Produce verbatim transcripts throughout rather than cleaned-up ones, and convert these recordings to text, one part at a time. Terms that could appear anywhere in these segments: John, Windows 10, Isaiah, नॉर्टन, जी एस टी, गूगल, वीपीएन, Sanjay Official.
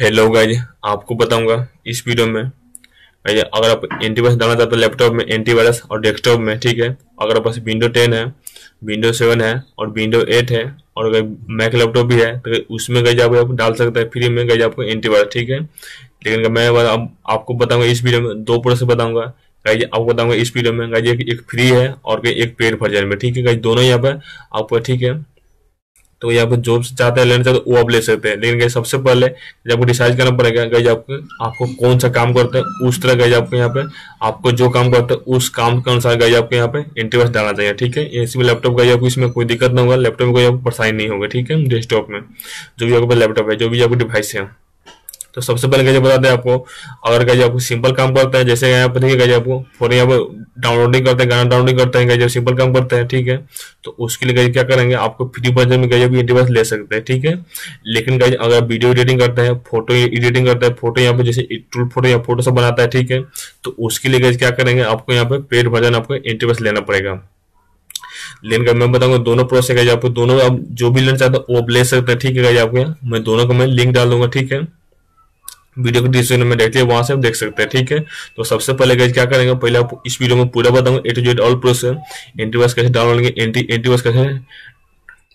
Hello guys, आपको बताऊंगा इस वीडियो में अगर आप एंटीवायरस डालना चाहते हो लैपटॉप में, एंटीवायरस और डेस्कटॉप में, ठीक है। अगर आप पास विंडो टेन है, विंडो सेवन है और विंडो एट है और अगर मैक लैपटॉप भी है तो उसमें गाइज आप, आप डाल सकते हैं फ्री में गाइज आपको एंटीवायरस, ठीक है। लेकिन मैं आप, आपको बताऊंगा इस वीडियो में, दो प्रोसेस बताऊंगा गाइज आपको बताऊंगा इस वीडियो में गाइज। एक, एक फ्री है और एक पेड वर्जन में, ठीक है गाइज, दोनों यहाँ पर आपको, ठीक है। तो यहाँ पर जो चाहते हैं लेना चाहते हैं वो आप ले सकते हैं। लेकिन सबसे पहले जब आपको डिसाइड करना पड़ेगा गाइज आपको आपको कौन सा काम करते हैं, उस तरह गाइज आपको यहाँ पे आपको जो काम करते हैं उस काम के अनुसार गाइज आपको यहाँ पे एंटीवायरस डालना चाहिए, ठीक है। इसमें लैपटॉप गाइज आपको इसमें कोई दिक्कत नहीं होगा, लैपटॉप में कोई आपको परेशानी नहीं होगा, ठीक है। डेस्कटॉप में जो भी आपके लैपटॉप है, जो भी आपको डिवाइस है, तो सबसे पहले गाइज बताते हैं आपको। अगर गाइज आपको सिंपल काम करते हैं, जैसे यहाँ पर देखिए गाइज आपको फोन यहाँ पर डाउनलोडिंग करते हैं, गाना डाउनलोडिंग करते हैं गाइज, सिंपल काम करते हैं, ठीक है। तो उसके लिए गाइज क्या करेंगे, आपको फ्री वर्जन में गाइज एंटीवायरस ले सकते हैं, ठीक है। लेकिन गाइज अगर वीडियो एडिटिंग करते हैं, फोटो एडिटिंग करते हैं, फोटो यहाँ पर जैसे टूल फोटो या फोटो सब बनाता है, ठीक है, तो उसके लिए गाइज क्या करेंगे, आपको यहाँ पे पेड वर्जन आपको एंटीवायरस लेना पड़ेगा। लेकिन मैं बताऊंगा दोनों प्रोसेस है, आपको दोनों आप जो भी लेना चाहते हो वो ले सकते हैं, ठीक है गाइज। आपको मैं दोनों का मैं लिंक डाल दूंगा, ठीक है, वीडियो के डिस्क्रिप्शन में, डायरेक्टली वहां से आप देख सकते हैं, ठीक है। तो सबसे पहले गाइज क्या करेंगे, पहले आप इस वीडियो में पूरा बताऊंगा A to Z all process, antivirus कैसे डाउनलोड करेंगे, एंटीवायरस कैसे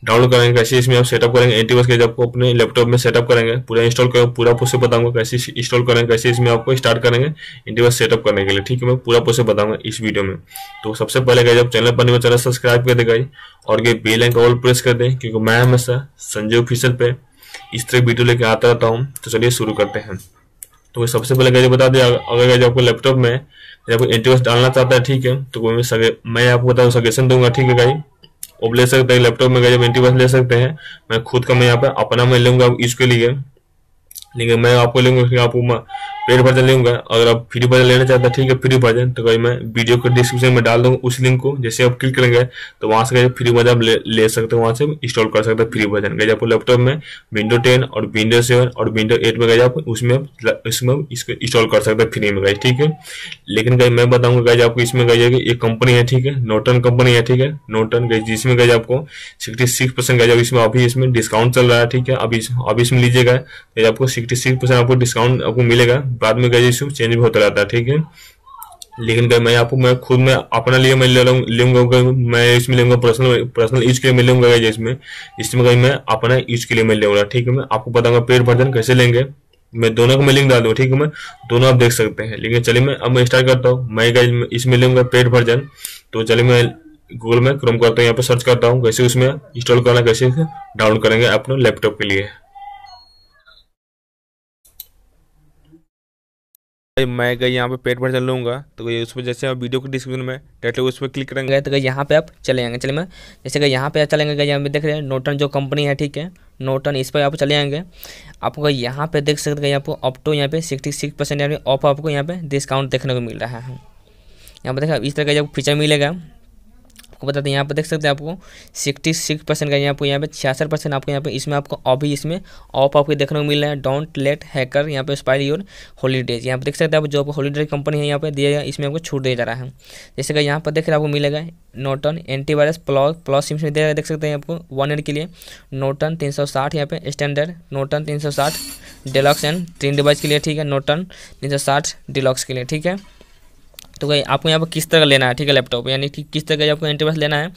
डाउनलोड करेंगे, कैसे इसमें आप सेटअप करेंगे, एंटीवायरस कैसे आपको अपने लैपटॉप में सेटअप करेंगे, पूरा इंस्टॉल करेंगे, पूरा प्रोसेस बताऊंगा, कैसे इंस्टॉल करेंगे, कैसे इसमें आपको स्टार्ट करेंगे एंटीवायरस सेटअप करने के लिए, ठीक है। मैं पूरा प्रोसेस बताऊंगा इस वीडियो में। तो सबसे पहले गाइज आप चैनल पर चैनल सब्सक्राइब कर दे गाइज और बेल आइकन ऑल प्रेस कर दें, क्योंकि मैं हमेशा संजय ऑफिशियल पे इस तरह वीडियो लेके आता रहता हूँ। तो चलिए शुरू करते हैं। तो सबसे पहले गाइज बता दें, अगर गाइज आपको लैपटॉप में आपको एंटीवायरस डालना चाहता है, ठीक है, तो मैं आपको बताऊँ सजेशन दूंगा, ठीक है गाइज, आप ले सकते हैं लैपटॉप में गाइज एंटीवायरस ले सकते हैं। मैं खुद का मैं यहाँ पे अपना मैं लूंगा इसके लिए, लेकिन मैं आपको लूंगा आपको पेड वर्जन लूंगा। अगर आप फ्री वर्जन लेना चाहते हैं, ठीक है, फ्री वर्जन, तो गाइज मैं वीडियो के डिस्क्रिप्शन में डाल दूंगा उस लिंक को, जैसे आप क्लिक करेंगे तो वहां से गाइज फ्री वर्जन आप ले, ले सकते हो, वहां से इंस्टॉल कर सकते हैं फ्री वर्जन गाइज। आपको लैपटॉप में विंडो टेन और विंडो सेवन और विंडो एट में गाइज आप उसमें इसमें इसको इंस्टॉल कर सकते हैं फ्री में गाइज, ठीक है। लेकिन गाइज मैं बताऊंगा गाइज आपको इसमें गाइज एक कंपनी है, ठीक है, नॉर्टन कंपनी है, ठीक है, नॉर्टन गाइज, जिसमें गाइज आपको सिक्सटी सिक्स परसेंट गाइज इसमें अभी इसमें डिस्काउंट चल रहा है, ठीक है। अभी अभी इसमें लीजिएगा आपको सिक्सटी सिक्स परसेंट आपको डिस्काउंट आपको मिलेगा, बाद में गाइज इसमें चेंज भी होता रहता है, ठीक है। लेकिन मैं आपको मैं खुद मैं अपना लिए मैं लूंगा, मैं इसमें लूंगा पर्सनल पर्सनल यूज के लिए मैं लूंगा गाइज, इसमें इसमें गाइज मैं अपना यूज के लिए मैं लूंगा, ठीक है। मैं आपको बताऊंगा पेड वर्जन कैसे लेंगे, मैं दोनों को मैं लिंक डाल दूंगा, ठीक है, मैं दोनों आप देख सकते हैं। लेकिन चलिए मैं अब मैं स्टार्ट करता हूँ, मैं गाइज इसमें लूंगा पेड वर्जन। तो चलिए मैं गूगल में क्रोम करता हूँ, यहाँ पर सर्च करता हूँ कैसे उसमें इंस्टॉल करना, कैसे डाउनलोड करेंगे अपने लैपटॉप के लिए। मैं गई यहाँ पे पेड वर्जन लूँगा, तो उसमें जैसे आप वीडियो के डिस्क्रिप्शन में डायरेक्टली उस पर क्लिक करेंगे तो यहाँ पे आप चले जाएंगे। चलिए मैं जैसे कि यहाँ पे आप चलेंगे गई, यहाँ पे देख रहे हैं नॉर्टन जो कंपनी है, ठीक है, नॉर्टन, इस पर आप चले जाएंगे। आपको यहाँ पे देख सकते हैं आपको अप टू यहाँ पे सिक्सटी सिक्स परसेंट यानी ऑफ आपको यहाँ पे डिस्काउंट देखने को मिल रहा है। यहाँ पर देखा इस तरह का आपको फीचर मिलेगा, आपको बताते हैं यहाँ पर देख सकते हैं आपको सिक्सटी सिक्स परसेंट का आपको यहाँ पे छियासठ परसेंट आपको यहाँ पे इसमें आपको अभी इसमें ऑफ आपको देखने को मिल रहा है। डोंट लेट हैकर यहाँ पे स्पाई योर हॉलीडेज, यहाँ पे देख सकते हैं आप जो आपको हॉलीडेज कंपनी है यहाँ पे दिया गया, इसमें आपको छूट दिया जा रहा है। जैसे कि यहाँ पर देख रहे आपको मिलेगा नॉर्टन एंटीवायरस प्लस प्लस सिम से देख सकते हैं आपको वन ईयर के लिए नॉर्टन तीन सौ साठ यहाँ पे स्टैंडर्ड, नॉर्टन तीन सौ साठ डिलॉक्स एंड तीन डिवाइस के लिए, ठीक है, नॉर्टन तीन सौ साठ डिलॉक्स के लिए, ठीक है। तो गई आपको यहाँ पर किस तरह का लेना है, ठीक है, लैपटॉप यानी कि किस तरह का आपको एंटीवायरस लेना है।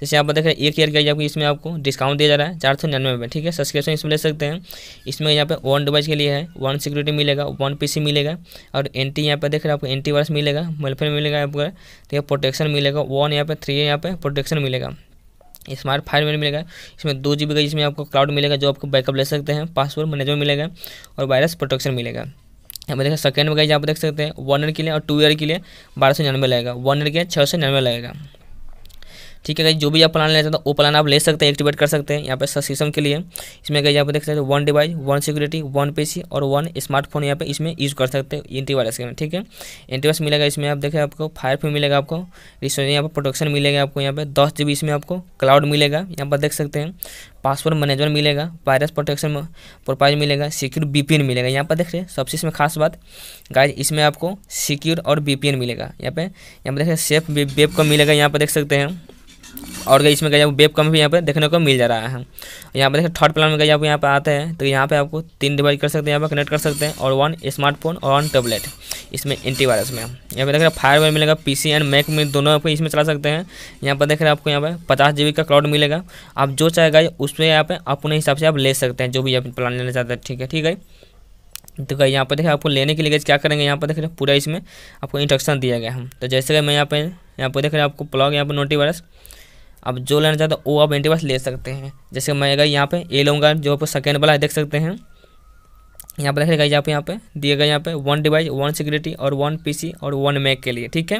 जैसे आप देख रहे हैं एक ईयर का आपको इसमें आपको डिस्काउंट दिया जा रहा है चार सौ निन्यानवे में, ठीक है, सब्सक्रिप्शन इसमें ले सकते हैं। इसमें यहाँ पे वन डिवाइस के लिए है, वन सिक्योरिटी मिलेगा, वन पीसी मिलेगा और एंटी यहाँ पर देख रहे हैं आपको एंटीवायरस मिलेगा, मलफेयर मिलेगा आपको, ठीक है, प्रोटेक्शन मिलेगा वन यहाँ पर थ्री यहाँ पर प्रोटेक्शन मिलेगा, स्मार्ट फाइल में मिलेगा, इसमें दो जी बी का इसमें आपको क्लाउड मिलेगा जो आपको बैकअप ले सकते हैं, पासवर्ड मैनेजमेंट मिलेगा और वायरस प्रोटेक्शन मिलेगा। यहाँ पर देखिए सेकेंड में गाइज आप देख सकते हैं वन ईयर के लिए और टू ईयर के लिए बारह सौ निन्यानवे लगेगा, वन ईयर के लिए छः सौ निन्यानवे लगेगा, ठीक है गाइज। जो भी आप प्लान लेना चाहते हैं वो प्लान आप ले सकते हैं, एक्टिवेट कर सकते हैं यहाँ पे सब्सक्रिप्शन के लिए। इसमें गाइज आप देख सकते हैं one device, one security, one PC और वन स्मार्टफोन यहाँ पे इसमें यूज़ कर सकते हैं एंटीवायरस के में, ठीक है। एंटीवायरस मिलेगा इसमें आप देखें आपको फायर पे मिलेगा, आपको रिसोर्स यहाँ पर प्रोटेक्शन मिलेगा, आपको यहाँ पे दस जी बी इसमें आपको क्लाउड मिलेगा, यहाँ पर देख सकते हैं पासवर्ड मैनेजमेंट मिलेगा, वायरस प्रोटेक्शन प्रोफाइल मिलेगा, सिक्योर वीपीएन मिलेगा। यहाँ पर देख रहे हैं सबसे इसमें खास बात गाइज, इसमें आपको सिक्योर और वीपीएन मिलेगा, यहाँ पे यहाँ पर देख रहे हैं सेफ वेब का मिलेगा, यहाँ पर देख सकते हैं और गई इसमें गई आपको वेब कम भी यहाँ पे देखने को मिल जा रहा है। यहाँ पे देखिए थर्ड प्लान में गई आप यहाँ पे आते हैं तो यहाँ पे आपको तीन डिवाइस कर सकते हैं, यहाँ पे कनेक्ट कर सकते हैं, और वन स्मार्टफोन और वन टैबलेट इसमें एंटीवायरस में। यहाँ पे देख रहे फायरवेयर मिलेगा, पीसी एंड मैक में दोनों आपको इसमें चला सकते हैं। यहाँ पर देख रहे हैं आपको यहाँ पे पचास जी बी का क्लाउड मिलेगा, आप जो चाहेगा उसमें यहाँ पे अपने हिसाब से आप ले सकते हैं जो भी आप प्लान लेना चाहते हैं। ठीक है, ठीक है। तो यहाँ पर देखिए आपको लेने के लिए क्या करेंगे, यहाँ पर देख रहे हैं पूरा इसमें आपको इंस्ट्रक्शन दिया गया है। तो जैसे कि मैं यहाँ पे यहाँ पर देख रहे हैं आपको प्लग यहाँ पर नोटीवायरस आप जो लेना चाहते हो वो आप एंटीवायरस ले सकते हैं। जैसे मैं अगर यहाँ पे ए लूँगा जो आपको सेकेंड वाला है देख सकते हैं। यहाँ पर देख रहे हैं यहाँ पे दिए गए यहाँ पे वन डिवाइस वन सिक्योरिटी और वन पीसी और वन मैक के लिए। ठीक है,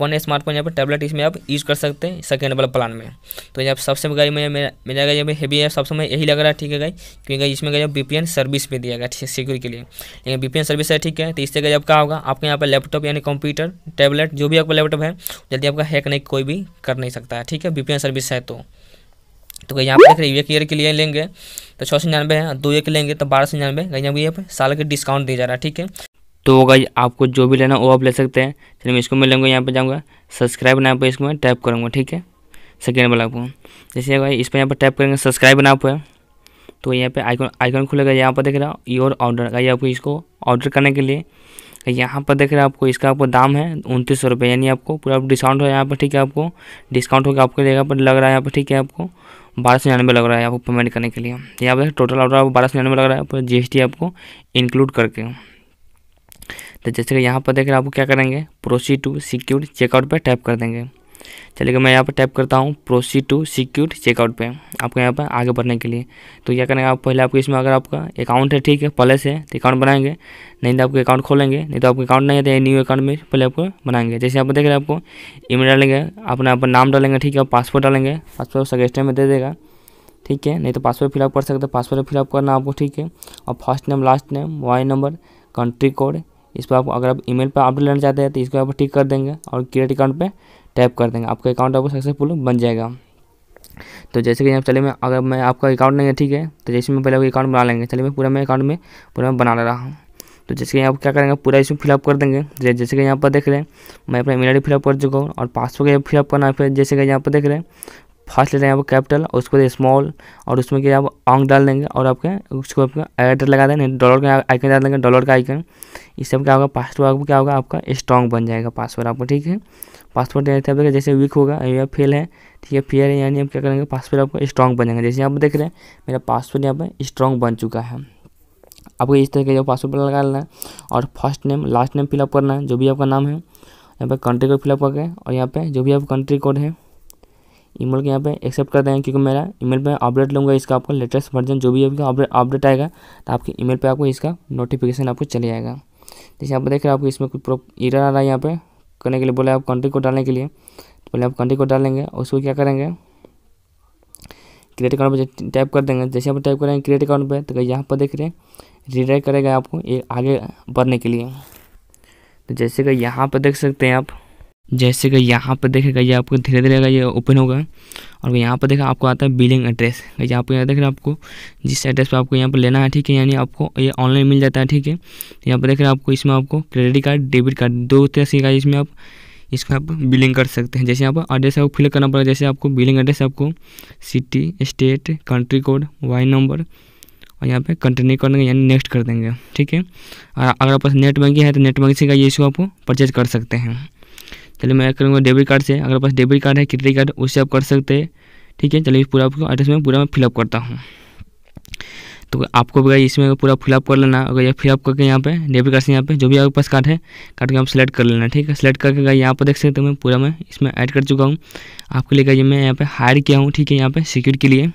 वन स्मार्टफोन यहाँ पे टैबलेट इसमें आप यूज़ कर सकते हैं सेकेंड वाला प्लान में। तो यहाँ सबसे गाई में मेरा गया हेवी है, सबसे मैं यही लग रहा है। ठीक है गाई, क्योंकि इसमें गई वीपीएन सर्विस भी दिया गया सिक्योरिटी के लिए, लेकिन वीपीएन सर्विस है। ठीक है, तो इससे गई अब क्या होगा आपके यहाँ पर लैपटॉप यानी कंप्यूटर टैबलेट जो भी आपका लैपटॉप है जल्दी आपका हैक नहीं कोई भी कर नहीं सकता है। ठीक है, वीपीएन सर्विस है। तो तो यहाँ पर देख रहे हैं एक ईयर के लिए लेंगे तो छः सौ निन्यानवे है, दो ईयर के लेंगे तो बारह सौ निन्यानवे गई यहाँ पर साल के डिस्काउंट दिया जा रहा है। ठीक है, तो गई आपको जो भी लेना वो आप ले सकते हैं। चलिए मैं इसको मैं लूँगा, यहाँ पर जाऊँगा सब्सक्राइब नाम पर इसको मैं टैप करूँगा। ठीक है, सेकेंड वाला आपको जैसे भाई इस पर यहाँ पर टैप करेंगे सब्सक्राइब नाम पर तो यहाँ पे आइकॉन आइकॉन खुलेगा। यहाँ पर देख रहा हूँ योर ऑर्डर गई आपको इसको ऑर्डर करने के लिए यहाँ पर देख रहे हैं आपको इसका आपको दाम है उनतीस सौ रुपये यानी आपको पूरा डिस्काउंट हो यहाँ पर। ठीक है, आपको डिस्काउंट होगा आपको जगह पर लग रहा है यहाँ पर। ठीक है, आपको बारह सौ निन्यानवे लग रहा है आपको पेमेंट करने के लिए। यहाँ पर टोटल ऑर्डर आपको बारह सौ निन्यानवे लग रहा है पर जी एस टी आपको इंक्लूड करके। तो जैसे कि यहाँ पर देख रहे हैं आपको क्या करेंगे प्रोसीड टू सिक्योर चेकआउट पर टैप कर देंगे। चलिए मैं यहाँ पर टैप करता हूँ प्रोसीड टू सिक्योर चेकआउट पे आपको यहाँ पर आगे बढ़ने के लिए। तो क्या करेंगे आप पहले आपको इसमें अगर आपका अकाउंट है ठीक है पहले से तो अकाउंट बनाएंगे, नहीं तो आपको अकाउंट खोलेंगे, नहीं तो आपको अकाउंट नहीं है तो न्यू अकाउंट में पहले आपको बनाएंगे। जैसे यहाँ पर देख रहे हैं आपको ईमेल डालेंगे, अपना अपना नाम डालेंगे, ठीक है, आप पासवर्ड डालेंगे, पासवर्ड सजेस्टेड में दे देगा। ठीक है, नहीं तो पासवर्ड फिलअप कर सकते, पासवर्ड फिलअप करना आपको। ठीक है, और first name last name mobile number country code इस पर आप अगर आप ईमेल पर अपडेट लेना चाहते हैं तो इसको आप ठीक कर देंगे और क्रिएट अकाउंट पे टैप कर देंगे, आपका अकाउंट आपको सक्सेसफुल बन जाएगा। तो जैसे कि यहाँ चलिए मैं अगर मैं आपका अकाउंट नहीं है ठीक है तो जैसे मैं पहले आपको अकाउंट बना लेंगे। चलिए मैं पूरा मैं अकाउंट में पूरा मैं बना ले रहा हूँ। तो जैसे कि यहाँ क्या करेंगे पूरा इसमें फिलअप कर देंगे। जैसे कि यहाँ पर देख रहे हैं मैं अपना ईमेल आई डी फिलअप कर चुका हूँ और पासवर्ड फिलअप करना है। फिर जैसे कि यहाँ पर देख रहे हैं फर्स्ट लेते हैं यहाँ पर कैपिटल और उसके बाद स्मॉल और उसमें क्या आप ऑंग डाल देंगे और आपके उसको आपका एड लगा देंगे, डॉलर का आइकन डाल देंगे, डॉलर का आइकन। इस सब क्या होगा पासवर्ड आपको क्या होगा आपका स्ट्रॉन्ग बन जाएगा पासवर्ड आपको। ठीक है, पासवर्ड यहाँ जैसे वीक होगा या फेल है ठीक है फेयर है यानी आप क्या करेंगे पासवर्ड आपका स्ट्रॉन्ग बन जाएगा। जैसे यहाँ पर देख रहे हैं मेरा पासवर्ड यहाँ पर स्ट्रॉन्ग बन चुका है। आपको इस तरह का पासवर्ड लगा लेना है और first name last name fill up करना है जो भी आपका नाम है, यहाँ पर कंट्री कोड फिलअप करके और यहाँ पर जो भी आपका कंट्री कोड है ईमेल के यहाँ पे एक्सेप्ट कर देंगे क्योंकि मेरा ईमेल पे अपडेट लूँगा इसका आपको लेटेस्ट वर्जन जो भी आपका अपडेट अपडेट आएगा तो आपके ईमेल पे आपको इसका नोटिफिकेशन आपको चले आएगा। जैसे आप देख रहे हैं आपको इसमें कुछ प्रो एरर आ रहा है यहाँ पे करने के लिए बोला आप कंट्री कोड डालने के लिए तो पहले आप कंट्री कोड डालेंगे और उसको क्या करेंगे क्रिएट अकाउंट पर टाइप कर देंगे। जैसे आप टाइप करेंगे क्रिएट अकाउंट पर तो यहाँ पर देख रहे हैं रिडायरेक्ट करेगा आपको ये आगे बढ़ने के लिए। तो जैसे कि यहाँ पर देख सकते हैं आप जैसे कि यहाँ पर देखेगा ये आपको धीरे धीरे ये ओपन होगा और यहाँ पर देखा आपको आता है बिलिंग एड्रेस। यहाँ पर यहाँ देख रहे हैं आपको जिस एड्रेस पर आपको यहाँ पर लेना है ठीक है यानी आपको ये ऑनलाइन मिल जाता है। ठीक है, यहाँ पर देख रहे हैं आपको इसमें आपको क्रेडिट कार्ड डेबिट कार्ड दो तरह से इसमें आप इसको आप बिलिंग कर सकते हैं। जैसे यहाँ पर एड्रेस आपको फिल करना पड़ेगा। जैसे आपको बिलिंग एड्रेस आपको city state country code mobile number और यहाँ पे कंटिन्यू कर देंगे यानी नेक्स्ट कर देंगे। ठीक है, और अगर आपके पास नेट बैंकिंग है तो नेट बैंकिंग से ये इसको आपको परचेज कर सकते हैं। चलिए मैं करूँगा डेबिट कार्ड से, अगर पास डेबिट कार्ड है क्रेडिट कार्ड उससे आप कर सकते हैं। ठीक है, चलिए पूरा आपको एड्रेस में पूरा मैं फिलअप करता हूँ। तो आपको भी गई इसमें पूरा फिलअप कर लेना। अगर ये फिलअप करके यहाँ पे डेबिट कार्ड से यहाँ पे जो भी आपके पास कार्ड है कार्ड को आप सेलेक्ट कर लेना। ठीक है, सेलेक्ट करके गई यहाँ पर देख सकते हो मैं पूरा मैं इसमें ऐड कर चुका हूँ आपके लिए। गई मैं यहाँ पर हायर किया हूँ ठीक है यहाँ पर सिक्योरिटी के लिए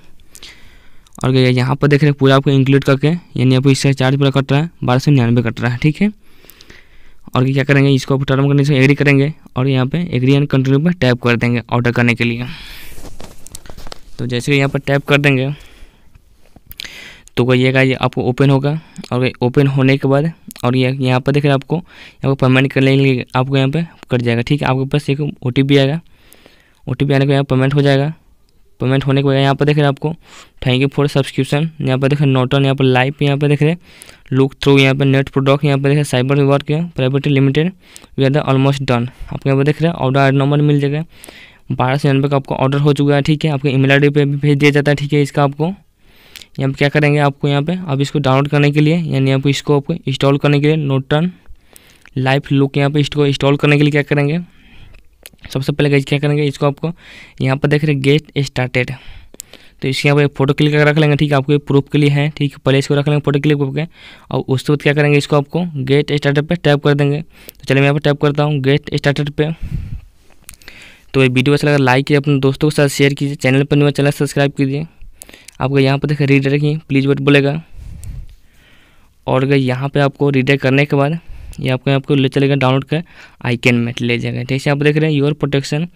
और गई यहाँ पर देख रहे पूरा आपको इंक्लूड करके यानी आपको इसका चार्ज पूरा कट रहा है बारह सौ निन्यानवे कट रहा है। ठीक है, और क्या करेंगे इसको आप टर्म करने से एग्री करेंगे और यहाँ पे एग्री एंड कंटिन्यू पर टैप कर देंगे ऑर्डर करने के लिए। तो जैसे यहाँ पर टैप कर देंगे तो कहिएगा ये आपको ओपन होगा और ओपन होने के बाद और ये यहाँ पर देख रहे आपको यहाँ पर पेमेंट करने के लिए आपको यहाँ पे कट जाएगा। ठीक है, आपके पास एक ओ टी पी आएगा, ओ टी पी आने के यहाँ पेमेंट हो जाएगा। पेमेंट होने के बाद यहाँ पर देख रहे आपको थैंक यू फॉर सब्सक्रिप्शन यहाँ पर देख रहे नॉर्टन यहाँ पर लाइव यहाँ पर देख रहे लुक थ्रू यहाँ पर नेट प्रोडक्ट यहाँ पर देख रहे cyber work private limited we are the almost done. आपको यहाँ पर देख रहे हैं ऑर्डर नंबर मिल जाएगा बारह सौ नब्बे का आपका ऑर्डर हो चुका है, ठीक है। आपके ईमेल आईडी पे भी भेज दिया जाता है, ठीक है। इसका आपको यहाँ पे क्या करेंगे, आपको यहाँ पे आप इसको डाउनलोड करने के लिए, यानी आपको इसको आपको इंस्टॉल करने के लिए नॉर्टन लाइव लुक यहाँ पे इसको इंस्टॉल करने के लिए क्या करेंगे, सबसे पहले गाइस क्या करेंगे, इसको आपको यहाँ पर देख रहे गेट स्टार्टेड, तो इसके यहाँ पे फोटो क्लिक रख लेंगे, ठीक है। आपको प्रूफ के लिए है, ठीक है। पहले इसको रख लेंगे फोटो क्लिक करके, और उसके बाद क्या करेंगे, इसको आपको गेट स्टार्टेड पे टैप कर देंगे। तो चलिए मैं यहाँ पर टैप करता हूँ गेट स्टार्टेड पे। तो ये वीडियो अच्छा लगा लाइक कीजिए, अपने दोस्तों के साथ शेयर कीजिए, चैनल पर नया चैनल सब्सक्राइब कीजिए। आपको यहाँ पर देखिए रीडर रखिए, प्लीज़ वर्ड बोलेगा, और अगर यहाँ पे आपको रीडर करने के बाद ये आपको आपको ले चलेगा डाउनलोड का आइकन में ले जाएगा, ठीक है। आप देख रहे हैं your protection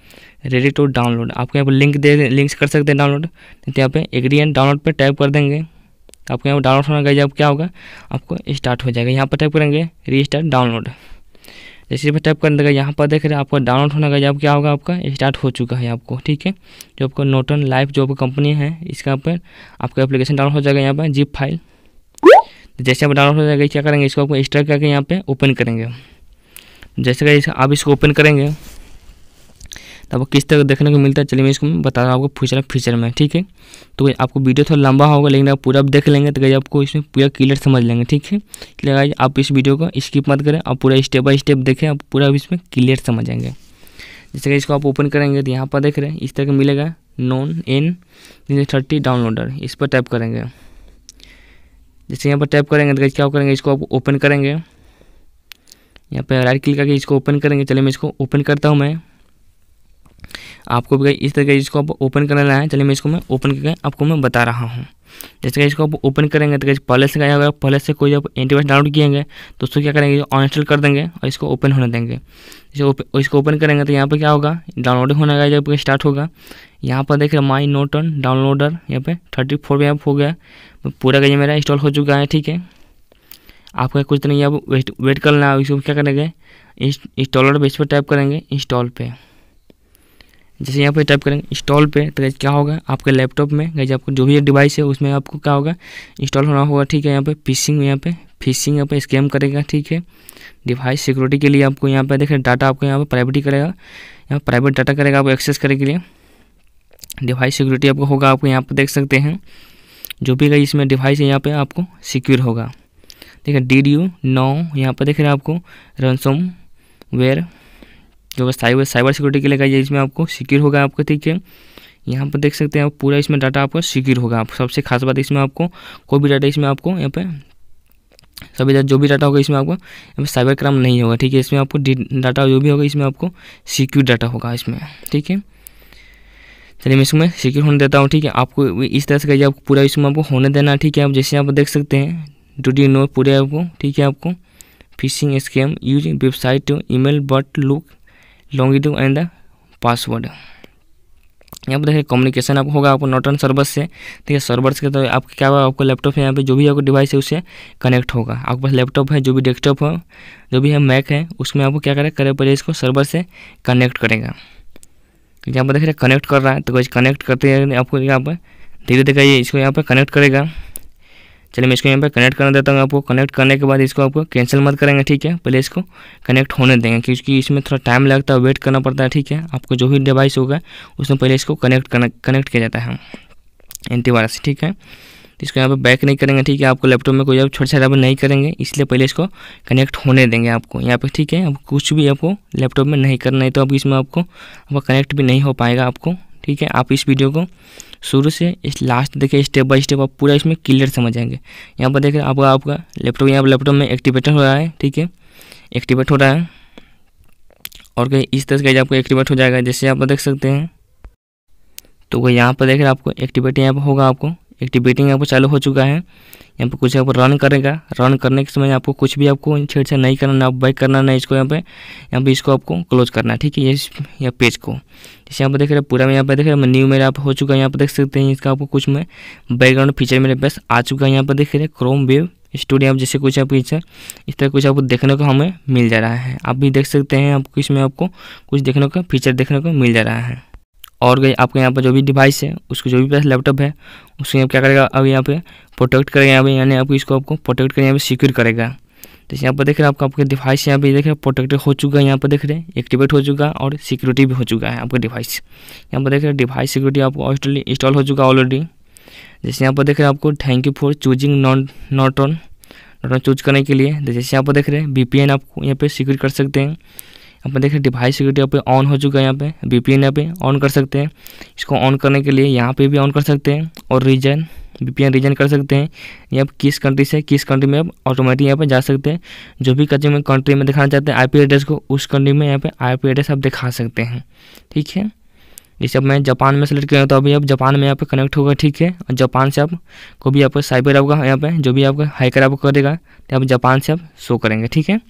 ready to download, आपको यहाँ पर लिंक दे लिंक से कर सकते हैं डाउनलोड। तो यहाँ पे एग्री एंड डाउनलोड पे टाइप कर देंगे, आपको यहाँ पर डाउनलोड होना गया, क्या होगा आपको स्टार्ट हो जाएगा। यहाँ पर टाइप करेंगे री स्टार्ट डाउनलोड, जैसे भी टाइप कर देगा यहाँ पर देख रहे हैं आपका डाउनलोड होना गया, क्या होगा आपका स्टार्ट हो चुका है आपको, ठीक है। जो आपका नॉर्टन लाइव जो आपका कंपनी है, इसका पर आपका एप्लीकेशन डाउनलोड हो जाएगा यहाँ पर जिप फाइल। जैसे आप डाउनलोड हो जाएगा क्या करेंगे, इसको आपको इंस्टॉल करके यहाँ पे ओपन करेंगे। जैसे कि आप इसको ओपन करेंगे तो आपको किस तरह देखने को मिलता है, चलिए मैं इसको बता रहा हूँ आपको फ्यूचर फ्यूचर में, ठीक है। तो आपको वीडियो थोड़ा लंबा होगा, लेकिन आप पूरा देख लेंगे तो गई आपको इसमें पूरा क्लियर समझ लेंगे, ठीक है। इसलिए आप इस वीडियो को स्किप मत करें, आप पूरा स्टेप बाय स्टेप देखें, आप पूरा इसमें क्लियर समझेंगे। जैसे कि इसको आप ओपन करेंगे तो यहाँ पर देख रहे हैं इस तरह का मिलेगा नॉन एन थर्टी डाउनलोडर, इस पर टाइप करेंगे। जैसे यहाँ पर टाइप करेंगे तो क्या करेंगे, इसको आप ओपन करेंगे, यहाँ पे राइट क्लिक करके इसको ओपन करेंगे। चलिए मैं इसको ओपन करता हूँ, मैं आपको भी इस तरह इसको आप ओपन करना है। चलिए मैं इसको मैं ओपन करके आपको मैं बता रहा हूँ। जैसे इसको आप ओपन करेंगे तो पहले से क्या होगा, पहले से कोई आप एंटीवायरस डाउनलोड किएंगे तो उसको क्या करेंगे अनइंस्टॉल कर देंगे और इसको ओपन होने देंगे। इसको इसको ओपन करेंगे तो यहाँ पर क्या होगा डाउनलोडिंग होने का जब स्टार्ट होगा। यहाँ पर देख रहे माई नॉर्टन डाउनलोडर यहाँ पे थर्टी फोर में हो गया, पूरा का ये मेरा इंस्टॉल हो चुका है, ठीक है। आपका कुछ तो नहीं, आप वेट वेट करना है। इसको क्या करेंगे इंस्टॉलर पे, इस पर टाइप करेंगे इंस्टॉल पे। जैसे यहाँ पे टाइप करेंगे इंस्टॉल पे तो क्या होगा आपके लैपटॉप में गाइस आपको जो भी डिवाइस है उसमें आपको क्या होगा इंस्टॉल होना होगा, ठीक है। यहाँ पे फिशिंग यहाँ पे फिशिंग यहाँ पे स्कैम करेगा, ठीक है। डिवाइस सिक्योरिटी के लिए आपको यहाँ पे देखिए डाटा आपको यहाँ पे प्राइवेटी करेगा, यहाँ प्राइवेट डाटा करेगा आपको एक्सेस करने के लिए। डिवाइस सिक्योरिटी आपको होगा, आपको यहाँ पर देख सकते हैं जो भी गई इसमें डिवाइस है यहाँ पे आपको सिक्योर होगा, ठीक है। डी डी यू नौ यहाँ पर देख रहे हैं आपको रनसम वेयर जो साइबर साइबर सिक्योरिटी के लिए गई इसमें आपको सिक्योर होगा आपको, ठीक है। यहाँ पर देख सकते हैं आप पूरा इसमें डाटा आपको सिक्योर होगा। आप सबसे खास बात इसमें आपको कोई भी डाटा इसमें आपको यहाँ पे सभी जो भी डाटा होगा इसमें आपको यहाँ पे साइबर क्राइम नहीं होगा, ठीक है। इसमें आपको डाटा जो भी होगा इसमें आपको सिक्योर डाटा होगा इसमें, ठीक है। चलिए मैं इसमें सिक्योर होने देता हूँ, ठीक है। आपको इस तरह से कहिए आपको पूरा इसमें आपको होने देना है, ठीक है। आप जैसे आप देख सकते हैं डू यू नो पूरे आपको, ठीक है। आपको phishing scam use website to email but look longitude and the password, यहाँ पर देखिए कम्युनिकेशन आपको होगा आपको नॉर्टन सर्वर से, ठीक है। सर्वर से तो आप क्या होगा आपको लैपटॉप है यहाँ पे जो भी आपको डिवाइस है उससे कनेक्ट होगा। आपके पास लैपटॉप है जो भी डेस्कटॉप है जो भी है मैक है उसमें आपको क्या करें करे पहले इसको सर्वर से कनेक्ट करेगा। यहाँ पर देख रहे कनेक्ट कर रहा है तो कुछ कनेक्ट करते हैं आपको यहाँ पर धीरे धीरे ये इसको यहाँ पर कनेक्ट करेगा। चलिए मैं इसको यहाँ पर कनेक्ट करने देता हूँ। आपको कनेक्ट करने के बाद इसको आपको कैंसिल मत करेंगे, ठीक है। पहले इसको कनेक्ट होने देंगे क्योंकि इसमें थोड़ा टाइम लगता है, वेट करना पड़ता है, ठीक है। आपको जो भी डिवाइस होगा उसमें पहले इसको कनेक्ट कनेक्ट किया जाता है एंटीवायरस, ठीक है। इसको यहाँ पर बैक नहीं करेंगे, ठीक है। आपको लैपटॉप में कोई आप छोटा छोटा नहीं करेंगे, इसलिए पहले इसको कनेक्ट होने देंगे आपको यहाँ पे, ठीक है। आप कुछ भी आपको लैपटॉप में नहीं करना है तो आप इसमें आपको आपका कनेक्ट भी नहीं हो पाएगा आपको, ठीक है। आप इस वीडियो को शुरू से इस लास्ट देखिए स्टेप बाय स्टेप आप पूरा इसमें क्लियर समझेंगे। यहाँ पर देख रहे हैं आपका आपका लैपटॉप यहाँ पर लैपटॉप में एक्टिवेट हो रहा है, ठीक है। एक्टिवेट हो रहा है और कहीं इस तरह से आपको एक्टिवेट हो जाएगा जैसे आप देख सकते हैं। तो यहाँ पर देख रहे हैं आपको एक्टिवेट यहाँ पर होगा, आपको एक्टिवेटिंग यहाँ पर चालू हो चुका है। यहाँ पर कुछ यहाँ पर रन करेगा, रन करने के समय आपको कुछ भी आपको छेड़छाड़ नहीं करना, ना बैक करना, ना इसको यहाँ पे यहाँ पे इसको आपको क्लोज करना है, ठीक है। ये यहाँ पेज को जैसे यहाँ पर देख रहे हैं पूरा में यहाँ पे देख रहे हैं न्यू मेरा आप हो चुका है। यहाँ पर देख सकते हैं इसका आपको कुछ में बैकग्राउंड फीचर मेरे पास आ चुका है। यहाँ पर देख रहे हैं क्रोम वेब स्टूडियो आप जैसे कुछ आपको इस तरह कुछ आपको देखने को हमें मिल जा रहा है। आप भी देख सकते हैं आपको इसमें आपको कुछ देखने का फीचर देखने को मिल जा रहा है। और गई आपके यहाँ पर जो भी डिवाइस है उसको जो भी पास लैपटॉप है उसको यहाँ क्या करेगा अब यहाँ पे प्रोटेक्ट करेगा, यहाँ पे यानी आपको इसको आपको प्रोटेक्ट करेगा, यहाँ पे सिक्योर करेगा। जैसे यहाँ पर देख रहे हैं आपका आपके डिवाइस यहाँ पे देख रहे हैं प्रोटेक्टेड हो चुका है, यहाँ पर देख रहे हैं एक्टिवेट हो चुका और सिक्योरिटी भी हो चुका है आपका डिवाइस। यहाँ पर देख रहे हैं डिवाइस सिक्योरिटी आपको इंस्टॉल हो चुका ऑलरेडी। जैसे यहाँ पर देख रहे हैं आपको thank you for choosing non नॉर्टन नॉर्टन choose करने के लिए। जैसे यहाँ पर देख रहे हैं वी पी एन आपको यहाँ पर सिक्योर कर सकते हैं। यहाँ पर देख रहे हैं डिवाइस सिक्योरिटी यहाँ पे ऑन हो चुका है, यहाँ पे वी पी एन यहाँ पे ऑन कर सकते हैं। इसको ऑन करने के लिए यहाँ पे भी ऑन कर सकते हैं और region V P N region कर सकते हैं। ये आप किस कंट्री से किस कंट्री में आप ऑटोमेटिक यहाँ पे जा सकते हैं। जो भी कंट्री में कंट्री में दिखाना चाहते हैं आई पी एड्रेस को, उस कंट्री में यहाँ पे आई पी एड्रेस आप दिखा सकते हैं। ठीक है, जैसे अब मैं जापान में सेलेक्ट किया तो अभी आप जापान में यहाँ पे कनेक्ट होगा। ठीक है, और जापान से आप को भी आपको साइबर आपका यहाँ पर जो भी आपका हैकर आपको करेगा तो आप जापान से आप शो करेंगे। ठीक है,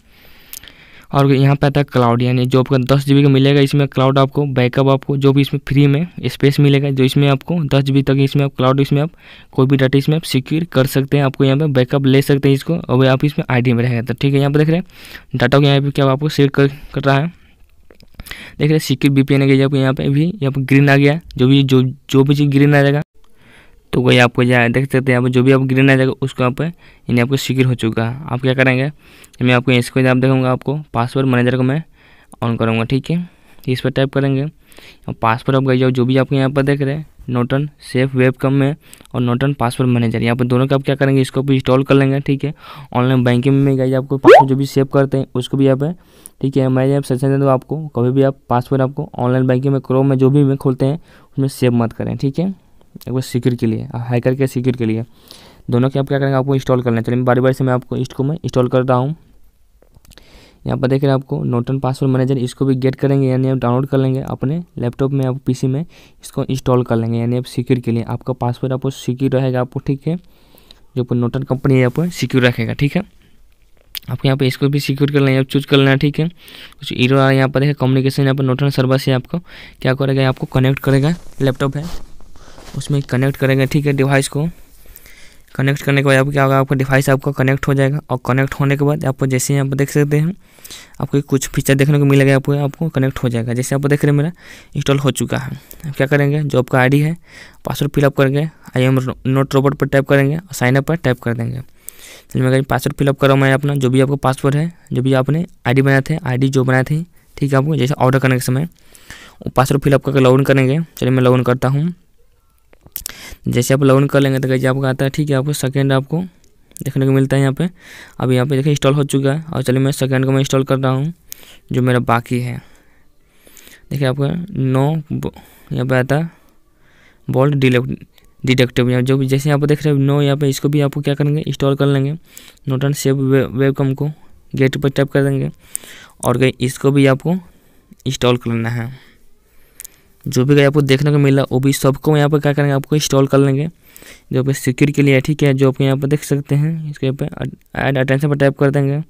और यहाँ पे आता है क्लाउड, यानी जो आपका दस जी बी का मिलेगा इसमें क्लाउड आपको बैकअप आपको जो भी इसमें फ्री में स्पेस मिलेगा, जो इसमें आपको दस जी बी तक इसमें आप क्लाउड इसमें आप कोई भी डाटा इसमें आप सिक्योर कर सकते हैं। आपको यहाँ पे बैकअप ले सकते हैं इसको, और आप इसमें आईडी में रहेगा। तो ठीक है, यहाँ पे देख रहे हैं डाटा को यहाँ पे क्या आपको शेयर कर, कर रहा है। देख रहे हैं सिक्योर वी पी एन आ गया आपको, यहाँ पे भी यहाँ पर ग्रीन आ गया। जो भी जो जो भी चीज़ ग्रीन आ जाएगा तो वही आपको जाए देख सकते हैं। यहाँ पर जो भी आप ग्रीन आ जाएगा उसको यहाँ पर यानी आपको सिक्योर हो चुका है। आप क्या करेंगे, मैं आपको इसको आप देखूँगा आपको पासवर्ड मैनेजर को मैं ऑन करूँगा। ठीक है, इस पर टाइप करेंगे पासवर्ड आप गए जो भी आपको यहाँ पर देख रहे हैं नॉर्टन सेफ वेब कम में और नॉर्टन पासवर्ड मैनेजर, यहाँ पर दोनों का आप क्या करेंगे इसको भी इंस्टॉल कर लेंगे। ठीक है, ऑनलाइन बैंकिंग में गए आपको पासवर्ड जो भी सेव करते हैं उसको भी यहाँ पर। ठीक है, मैं आप सजेशन दूँ आपको कभी भी आप पासवर्ड आपको ऑनलाइन बैंकिंग में क्रोम में जो भी में खोलते हैं उसमें सेव मत करें। ठीक है, एक बार सिक्योर के लिए हैकर के सिक्योर के लिए दोनों के आप क्या करेंगे आपको इंस्टॉल करना है। चलिए बारी बारी से मैं आपको इसको मैं इंस्टॉल कर रहा हूँ। यहाँ पर देख रहे हैं आपको नॉर्टन पासवर्ड मैनेजर, इसको भी गेट करेंगे यानी आप डाउनलोड कर लेंगे अपने लैपटॉप में आप पीसी में इसको इंस्टॉल कर लेंगे यानी आप सिक्योर के लिए आपका पासवर्ड आपको सिक्योर रहेगा आपको। ठीक है, जो नॉर्टन कंपनी है यहाँ पर सिक्योर रखेगा। ठीक है, आपको यहाँ पे इसको भी सिक्योर कर लेना है, चूज कर लेना है। ठीक है, कुछ ईरो आ रहा है यहाँ पर देखिए कम्युनिकेशन, यहाँ पर नॉर्टन सर्वर से आपको क्या करेगा आपको कनेक्ट करेगा, लैपटॉप है उसमें कनेक्ट करेंगे। ठीक है, डिवाइस को कनेक्ट करने के बाद आपको क्या होगा आपका डिवाइस आपका कनेक्ट हो जाएगा और कनेक्ट होने के बाद आपको जैसे यहाँ पर देख सकते हैं आपको कुछ फीचर देखने को मिलेगा आपको आपको कनेक्ट हो जाएगा। जैसे आप देख रहे हैं मेरा इंस्टॉल हो चुका है। आप क्या करेंगे जो आपका आईडी है पासवर्ड फिलअप करके आई एम नॉट रोबोट पर टाइप करेंगे और साइनअप पर टाइप कर देंगे। चलिए मैं पासवर्ड फिलअप कर रहा हूँ मैं अपना जो भी आपका पासवर्ड है जो भी आपने आई डी बनाए थे आई डी जो बनाए थे। ठीक है, आपको जैसे ऑर्डर करने के समय पासवर्ड फिलअप करके लॉग इन करेंगे। चलिए मैं लॉग इन करता हूँ। जैसे आप लॉग इन कर लेंगे तो कैसे आपको आता है। ठीक है, आपको सेकंड आपको देखने को मिलता है यहाँ पे। अब यहाँ पे देखिए इंस्टॉल हो चुका है और चलिए मैं सेकंड को मैं इंस्टॉल कर रहा हूँ जो मेरा बाकी है। देखिए आपका नो यहाँ पे आता है बॉल्ट डिडक्टिव, यहाँ जो भी जैसे यहाँ पर देख रहे हैं नो यहाँ पे इसको भी आपको क्या करेंगे इंस्टॉल कर लेंगे। नॉर्टन सेफ वेबकम को गेट पर टाइप कर देंगे और गई इसको भी आपको इंस्टॉल कर लेना है। जो भी गया आपको देखने को मिला वो भी सबको यहाँ पर क्या करेंगे आपको इंस्टॉल कर लेंगे जो आपके सिक्योर के लिए। ठीक है, जो आपके यहाँ पर देख सकते हैं इसके यहाँ पर ऐड अटेंशन पर टाइप कर देंगे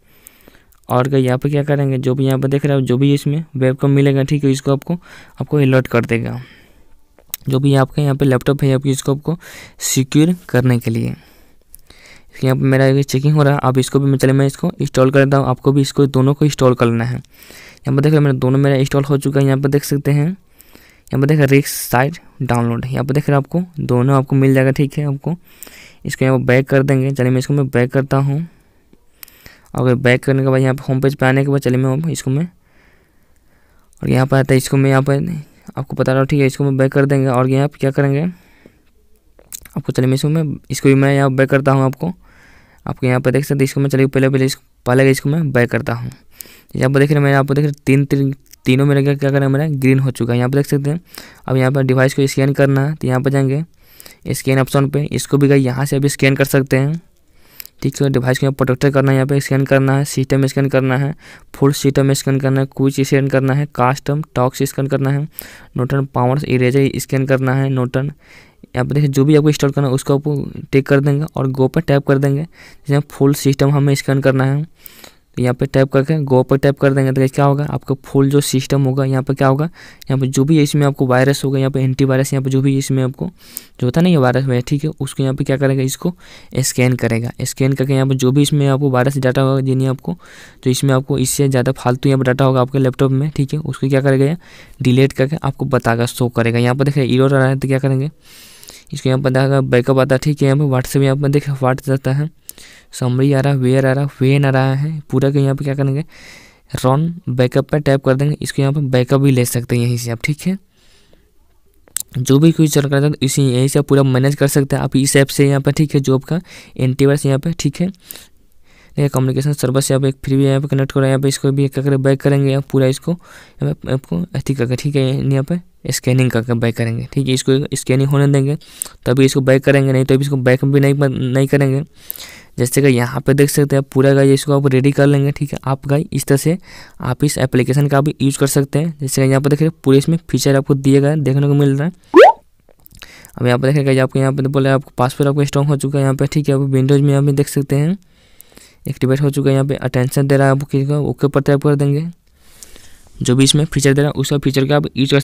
और क्या यहाँ पर क्या करेंगे जो भी यहाँ पर देख रहे हो जो भी इसमें वेबकम मिलेगा। ठीक है, इसको आपको आपको अलर्ट कर देगा जो भी आपके यहाँ पर लैपटॉप है आपकी इसको आपको सिक्योर करने के लिए। यहाँ पर मेरा चेकिंग हो रहा है, आप इसको भी चले मैं इसको इंस्टॉल कर देता हूँ। आपको भी इसको दोनों को इंस्टॉल कर लेना है। यहाँ पर देख रहे मेरा दोनों मेरा इंस्टॉल हो चुका है। यहाँ पर देख सकते हैं यहाँ पर देख रहे रिस्क साइड डाउनलोड है, यहाँ पर देख रहे आपको दोनों आपको मिल जाएगा। ठीक है, आपको इसको यहाँ पर बैक कर देंगे। चलिए मैं इसको मैं बैक करता हूँ। अगर बैक करने के बाद यहाँ पर होम पेज पर आने के बाद चलिए मैं इसको मैं और यहाँ पर आता है इसको मैं यहाँ पर आपको बता रहा हूँ। ठीक है, इसको मैं बैक कर देंगे और यहाँ पर क्या करेंगे आपको चलिए मैं इसको मैं इसको भी मैं यहाँ बैक करता हूँ। आपको आपको यहाँ पर देख सकते इसको मैं चलिए पहले पहले इसको पहले इसको मैं बैक करता हूँ। यहाँ पर देख रहे मैं आपको देख रहे तीन तीन तीनों मेरा क्या क्या करना है मेरा ग्रीन हो चुका है। यहाँ पर देख सकते हैं अब यहाँ पर डिवाइस को स्कैन करना है तो यहाँ पर जाएंगे स्कैन ऑप्शन पे, इसको भी गए यहाँ से आप स्कैन कर सकते हैं। ठीक है, डिवाइस को यहाँ प्रोटेक्ट करना है, यहाँ पे स्कैन करना है, सिस्टम स्कैन करना है, फुल सिस्टम स्कैन करना है, कुछ स्कैन करना है, कास्टम टॉक्स स्कैन करना है, नॉर्टन पावर इरेजर स्कैन करना है, नॉर्टन यहाँ पर देखिए जो भी आपको इंस्टॉल करना है उसको आपको टिक कर देंगे और गो पर टाइप कर देंगे। जैसे फुल सिस्टम हमें स्कैन करना है यहाँ पे टाइप करके गो पर टाइप कर देंगे तो क्या होगा आपका फुल जो सिस्टम होगा यहाँ पे क्या होगा यहाँ पे जो भी इसमें आपको वायरस होगा यहाँ पे एंटीवायरस यहाँ पे जो भी इसमें आपको जो होता है ना ये वायरस है। ठीक है, उसको यहाँ पे क्या करेगा इसको स्कैन करेगा। स्कैन करके यहाँ पे जो भी इसमें आपको वायरस डाटा होगा जिन्हें आपको जो इसमें आपको इससे ज़्यादा फालतू यहाँ पर डाटा होगा आपके लैपटॉप में। ठीक है, उसको क्या करेगा डिलीट करके आपको बताएगा शो करेगा। यहाँ पर देखिए एरर आ रहा है तो क्या करेंगे इसको यहाँ पर देखा बैकअप आता है। ठीक है, यहाँ पर व्हाट्सएप यहाँ पर देखिए व्हाट्सएप आता है समरी आ रहा है, वेयर आ रहा है, वेन आ रहा है, पूरा के यहाँ पे क्या करेंगे रन बैकअप पे टैप कर देंगे। इसको यहाँ पे बैकअप भी ले सकते हैं यहीं से आप, ठीक है। जो भी कोई चल रहा था इसी यहीं से आप पूरा मैनेज कर सकते हैं आप इस ऐप से यहाँ पे, ठीक है। जो आपका एंटीवायरस यहाँ पे, ठीक है, ये कम्युनिकेशन सर्विस यहाँ पे एक फ्री भी यहाँ पे कनेक्ट करो, यहाँ पे इसको भी क्या करें बैक करेंगे आप पूरा इसको यहाँ पे आपको ठीक करके, ठीक है, यहाँ पे स्कैनिंग करके बैक करेंगे, ठीक है। इसको स्कैनिंग होने देंगे तभी इसको बैक करेंगे, नहीं तो इसको बैक भी नहीं नहीं करेंगे। जैसे कि यहाँ पे देख सकते हैं आप पूरा गाइस इसको आप रेडी कर लेंगे, ठीक है। आप गाइस इस तरह से आप इस एप्लीकेशन का भी यूज़ कर सकते हैं। जैसे यहाँ पर देखिए पूरे इसमें फीचर आपको दिए गए देखने को मिल रहा है। अब यहाँ पर देखिएगा आपको यहाँ पर बोला आपको पासवर्ड आपका स्ट्रॉन्ग हो चुका है यहाँ पर, ठीक है। आप विंडोज़ में यहाँ पर देख सकते हैं एक्टिवेट हो चुका है, यहाँ पे अटेंशन दे रहा है आपको, ओके पर टैप कर देंगे। जो भी इसमें फीचर दे रहा है उसका फीचर का आप यूज